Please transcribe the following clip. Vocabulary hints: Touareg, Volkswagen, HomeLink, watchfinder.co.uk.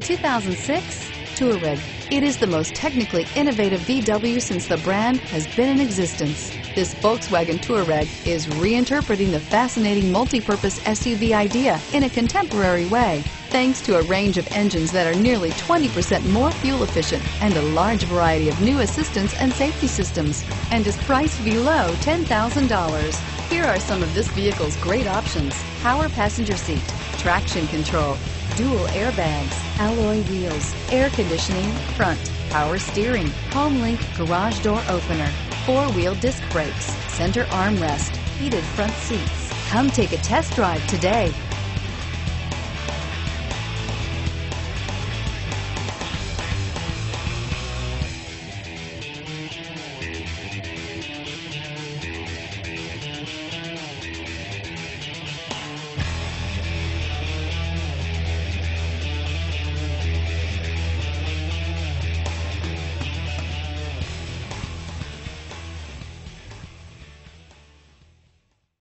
2006 Touareg. It is the most technically innovative VW since the brand has been in existence. This Volkswagen Touareg is reinterpreting the fascinating multi-purpose SUV idea in a contemporary way, thanks to a range of engines that are nearly 20% more fuel efficient and a large variety of new assistance and safety systems, and is priced below $10,000. Here are some of this vehicle's great options: power passenger seat, traction control, dual airbags, alloy wheels, air conditioning, front, power steering, HomeLink garage door opener, four-wheel disc brakes, center armrest, heated front seats. Come take a test drive today.